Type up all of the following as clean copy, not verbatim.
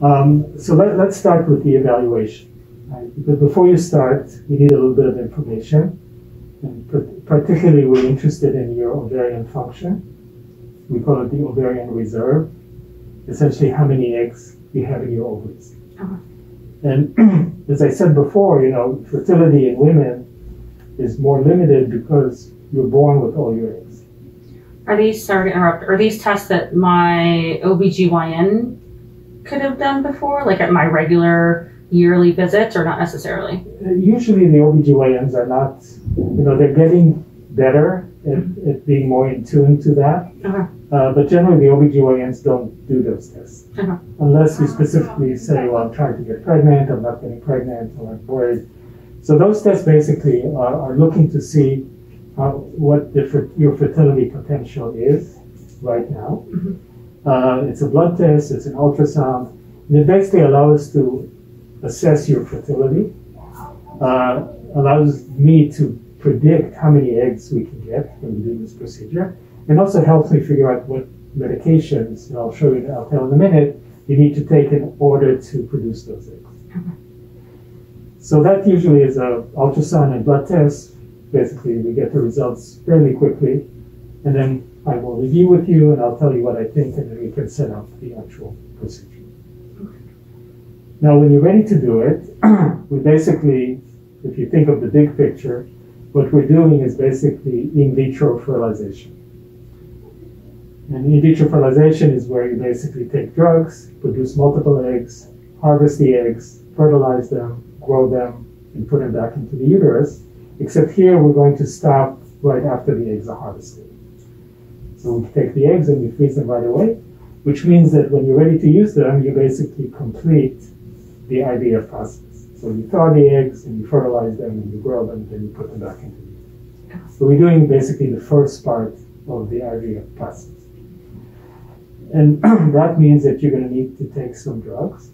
So let's start with the evaluation. Right? Because before you start, you need a little bit of information. And particularly, we're interested in your ovarian function. We call it the ovarian reserve. Essentially, how many eggs you have in your ovaries. And as I said before, you know, fertility in women is more limited because you're born with all your eggs. Are these, sorry to interrupt, are these tests that my OBGYN could have done before, like at my regular yearly visits, or not necessarily? Usually the OBGYNs are not, you know, they're getting better at being more in tune to that. But generally the OBGYNs don't do those tests. Unless you specifically say, well, I'm trying to get pregnant, I'm not getting pregnant, or I'm worried. So those tests basically are looking to see what your fertility potential is right now. It's a blood test, it's an ultrasound, and it basically allows us to assess your fertility, allows me to predict how many eggs we can get when we do this procedure, and also helps me figure out what medications, and I'll show you, I'll tell in a minute, you need to take in order to produce those eggs. So that usually is an ultrasound and blood test. Basically, we get the results fairly quickly, and then I will review with you, and I'll tell you what I think, and then we can set up the actual procedure. Now, when you're ready to do it, we basically, if you think of the big picture, what we're doing is basically in vitro fertilization. And in vitro fertilization is where you basically take drugs, produce multiple eggs, harvest the eggs, fertilize them, grow them, and put them back into the uterus. Except here, we're going to stop right after the eggs are harvested. So we take the eggs and we freeze them right away, which means that when you're ready to use them, you basically complete the IVF process. So you thaw the eggs and you fertilize them and you grow them, and then you put them back into the uterus. So we're doing basically the first part of the IVF process. And that means that you're going to need to take some drugs.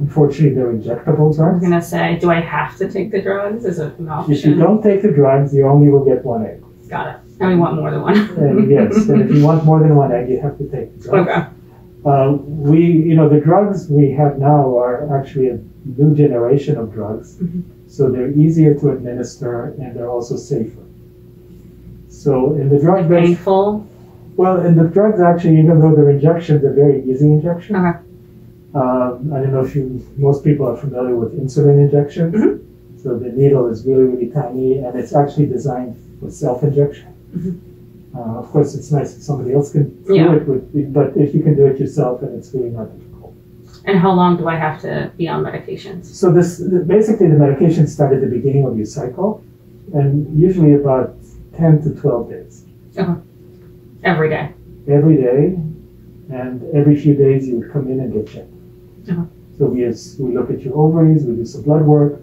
Unfortunately, they're injectable drugs. I was going to say, do I have to take the drugs? Is it an option? If you don't take the drugs, you only will get one egg. Got it. And we want more than one. Yes, and if you want more than one egg, you have to take the drugs. Okay. You know, the drugs we have now are actually a new generation of drugs, so they're easier to administer and they're also safer. So, in the drug base, painful. Well, and the drugs actually, even though they're injections, they're very easy injections. I don't know if most people are familiar with insulin injections. So the needle is really, really tiny, and it's actually designed for self-injection. Of course, it's nice if somebody else can do it, but if you can do it yourself, then it's really not difficult. And how long do I have to be on medications? So this, basically the medications start at the beginning of your cycle, and usually about 10 to 12 days. Every day? Every day, and every few days you would come in and get checked. So we look at your ovaries, we do some blood work,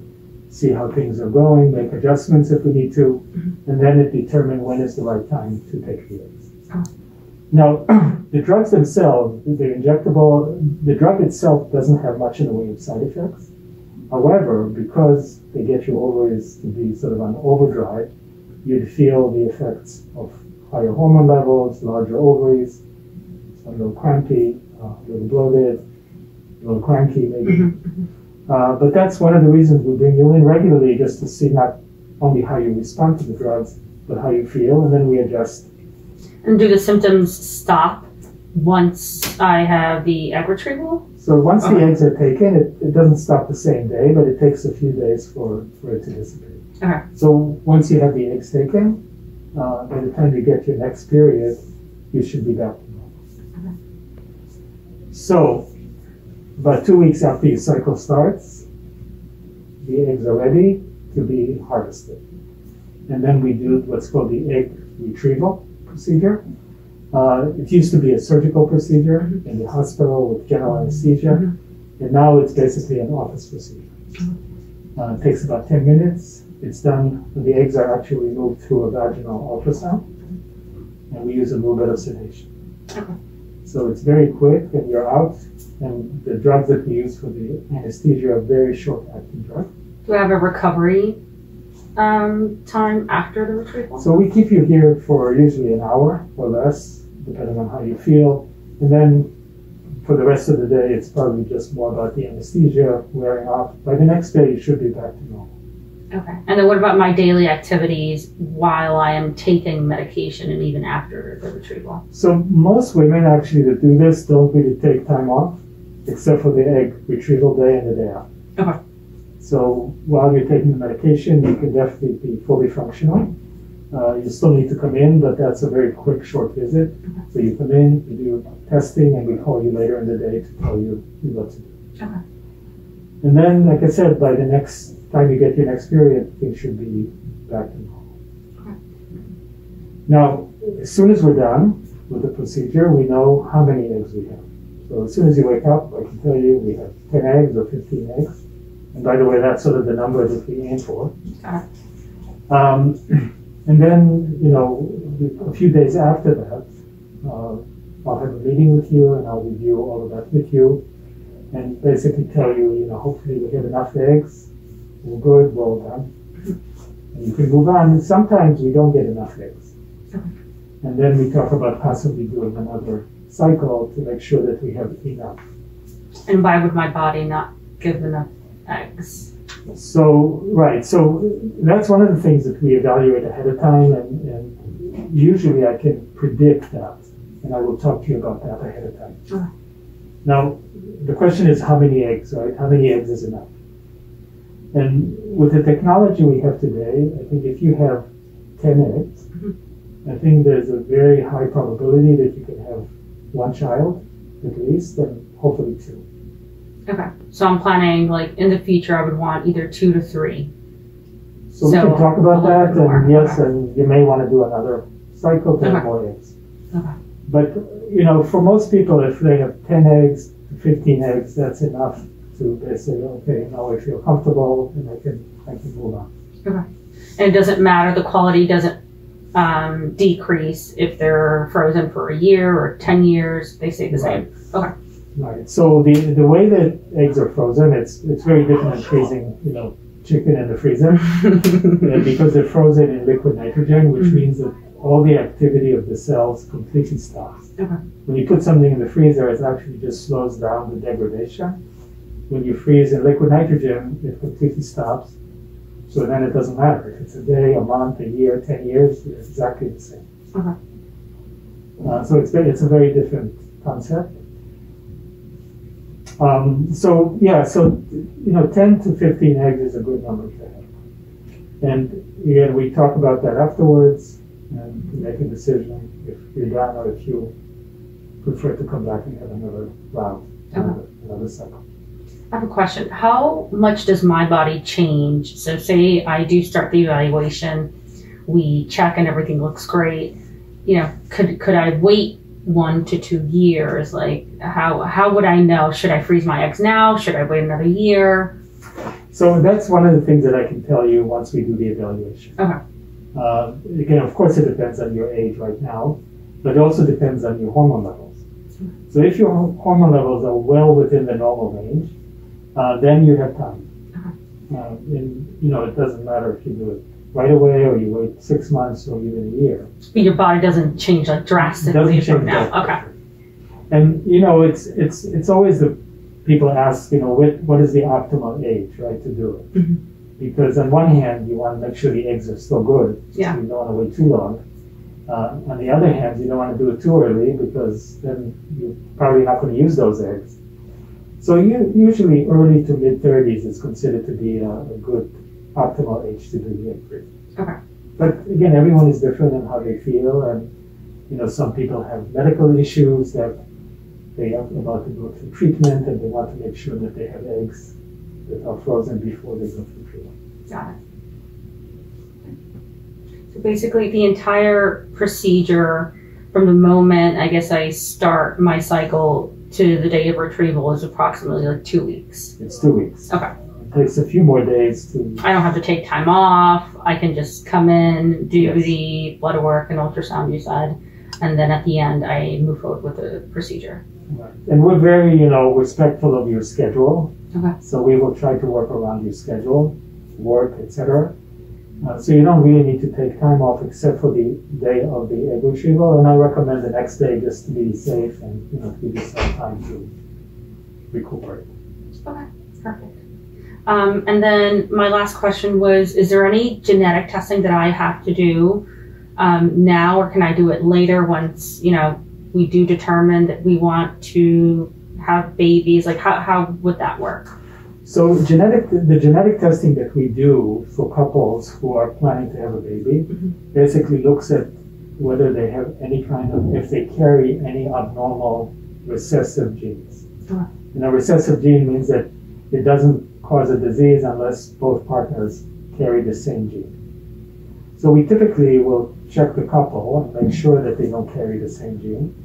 see how things are going, make adjustments if we need to, and then it determines when is the right time to take the eggs. Now, the drugs themselves, they're injectable, the drug itself doesn't have much in the way of side effects. However, because they get your ovaries to be sort of on overdrive, you'd feel the effects of higher hormone levels, larger ovaries, a little cranky, a little bloated, a little cranky maybe. But that's one of the reasons we bring you in regularly, just to see not only how you respond to the drugs, but how you feel, and then we adjust. And do the symptoms stop once I have the egg retrieval? So once the eggs are taken, it doesn't stop the same day, but it takes a few days for it to dissipate. So once you have the eggs taken, by the time you get your next period, you should be back to normal. So, about 2 weeks after your cycle starts, the eggs are ready to be harvested. And then we do what's called the egg retrieval procedure. It used to be a surgical procedure in the hospital with general anesthesia, and now it's basically an office procedure. It takes about 10 minutes. It's done, the eggs are actually removed through a vaginal ultrasound, and we use a little bit of sedation. So it's very quick, and you're out. And the drugs that we use for the anesthesia are very short-acting drugs. Do I have a recovery time after the retrieval? So we keep you here for usually an hour or less, depending on how you feel. And then for the rest of the day, it's probably just more about the anesthesia wearing off. By the next day, you should be back to normal. Okay. And then what about my daily activities while I am taking medication and even after the retrieval? So most women actually that do this don't really take time off, except for the egg retrieval day and the day after. Okay. So while you're taking the medication, you can definitely be fully functional. You still need to come in, but that's a very quick, short visit. Okay. So you come in, you do testing, and we call you later in the day to tell you what to do. Okay. And then, like I said, by the next time you get your next period, it should be back to normal. Okay. Now, as soon as we're done with the procedure, we know how many eggs we have. So as soon as you wake up, I can tell you we have 10 eggs or 15 eggs. And by the way, that's sort of the number that we aim for. Okay. And then, you know, a few days after that, I'll have a meeting with you and I'll review all of that with you and basically tell you, you know, hopefully we have enough eggs, we're good, well done. And you can move on. Sometimes we don't get enough eggs. And then we talk about possibly doing another cycle to make sure that we have enough. And why would my body not give enough eggs? So, right, so that's one of the things that we evaluate ahead of time, and usually I can predict that, and I will talk to you about that ahead of time. Sure. Now, the question is how many eggs, right? How many eggs is enough? And with the technology we have today, I think if you have 10 eggs, mm-hmm. I think there's a very high probability that you can have one child, at least, and hopefully two. Okay, so I'm planning, like, in the future, I would want either 2 to 3. So we can talk about that, and more. Yes, okay. And you may want to do another cycle to have more eggs. Okay. But, you know, for most people, if they have 10 eggs, 15 eggs, that's enough to say, okay, now I feel comfortable, and I can move on. Okay. And it doesn't matter, the quality doesn't decrease if they're frozen for a year or 10 years, they stay the same. Okay. Right. So the way that eggs are frozen, it's very different than freezing, you know, chicken in the freezer, because they're frozen in liquid nitrogen, which mm-hmm. means that all the activity of the cells completely stops. Okay. When you put something in the freezer, it actually just slows down the degradation. When you freeze in liquid nitrogen, it completely stops. So then it doesn't matter if it's a day, a month, a year, 10 years, it's exactly the same. Okay. So it's a very different concept. So yeah, so you know, 10 to 15 eggs is a good number to have, and again, we talk about that afterwards and make a decision if you're done or if you prefer to come back and have another round, another cycle. I have a question. How much does my body change? So say I do start the evaluation, we check and everything looks great. You know, could I wait 1 to 2 years? Like how would I know? Should I freeze my eggs now? Should I wait another year? So that's one of the things that I can tell you once we do the evaluation. Okay. Again, of course it depends on your age right now, but it also depends on your hormone levels. Mm-hmm. So if your hormone levels are well within the normal range, then you have time. Okay. And you know, it doesn't matter if you do it right away, or you wait 6 months, or even a year. But your body doesn't change like drastically. Doesn't change from now. Okay. And you know, it's always the people ask, you know, what is the optimal age, right, to do it? Mm-hmm. Because on one hand, you want to make sure the eggs are still good. Yeah. So you don't want to wait too long. On the other hand, you don't want to do it too early because then you're probably not going to use those eggs. So usually early to mid 30s is considered to be a good optimal age to do the egg freezing. Okay. But again, everyone is different in how they feel, and you know, some people have medical issues that they are about to go through treatment, and they want to make sure that they have eggs that are frozen before they go through treatment. Got it. So basically, the entire procedure from the moment I guess I start my cycle to the day of retrieval is approximately like 2 weeks. It's 2 weeks. Okay. Takes a few more days to... I don't have to take time off. I can just come in, do the blood work and ultrasound, you said, and then at the end, I move forward with the procedure. Right. And we're very, you know, respectful of your schedule. Okay. So we will try to work around your schedule, work, etc. So you don't really need to take time off except for the day of the egg retrieval, and I recommend the next day just to be safe and, you know, give yourself time to recuperate. Okay, perfect. And then my last question was, is there any genetic testing that I have to do now, or can I do it later once, you know, we do determine that we want to have babies? Like how would that work? So the genetic testing that we do for couples who are planning to have a baby basically looks at whether they have any kind of, if they carry any abnormal recessive genes. Sure. And a recessive gene means that it doesn't cause a disease unless both partners carry the same gene. So we typically will check the couple and make sure that they don't carry the same gene.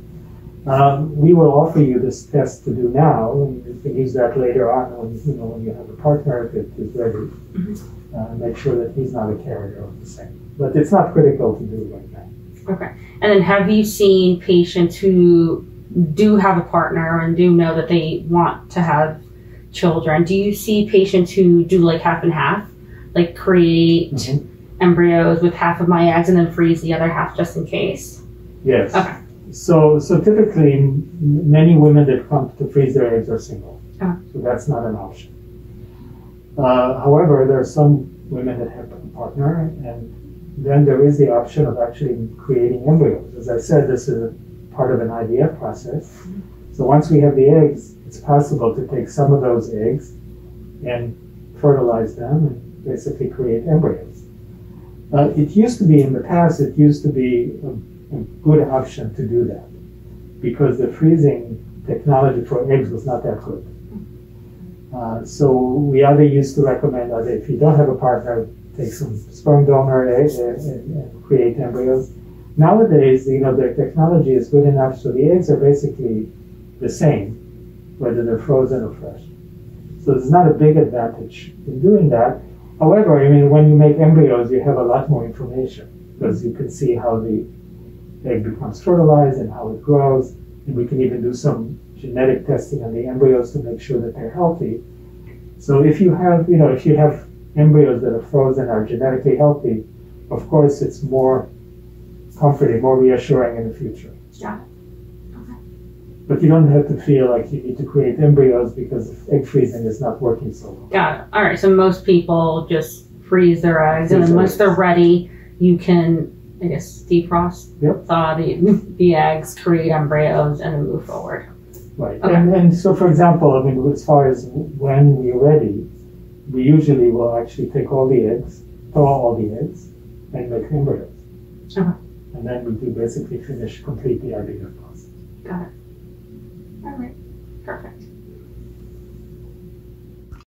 We will offer you this test to do now, and you can use that later on when you have a partner that is ready. Make sure that he's not a carrier of the same. But it's not critical to do right now. Okay. And then have you seen patients who do have a partner and do know that they want to have children? Do you see patients who do like half and half, like create embryos with half of my eggs and then freeze the other half just in case? Yes. Okay. So typically, many women that come to freeze their eggs are single, so that's not an option. However, there are some women that have a partner, and then there is the option of actually creating embryos. As I said, this is a part of an IVF process. So once we have the eggs, it's possible to take some of those eggs and fertilize them and basically create embryos. It used to be, in the past, it used to be a good option to do that because the freezing technology for eggs was not that good. So we either used to recommend that if you don't have a partner, take some sperm donor eggs and create embryos. Nowadays, you know, the technology is good enough so the eggs are basically the same, whether they're frozen or fresh. So there's not a big advantage in doing that. However, I mean, when you make embryos, you have a lot more information because you can see how the egg becomes fertilized and how it grows, and we can even do some genetic testing on the embryos to make sure that they're healthy. So if you have, you know, if you have embryos that are frozen are genetically healthy, of course it's more comforting, more reassuring in the future. Yeah. Okay. But you don't have to feel like you need to create embryos because egg freezing is not working so well. Got it. All right. So most people just freeze their eggs, and then once they're ready, you can, I guess, defrost, thaw the eggs, create embryos, and then move forward. Right. Okay. And so, for example, I mean, as far as when we're ready, we usually will actually take all the eggs, thaw all the eggs, and make embryos. Okay. And then we do basically finish, complete the IVF process. Got it. All right.